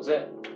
was it.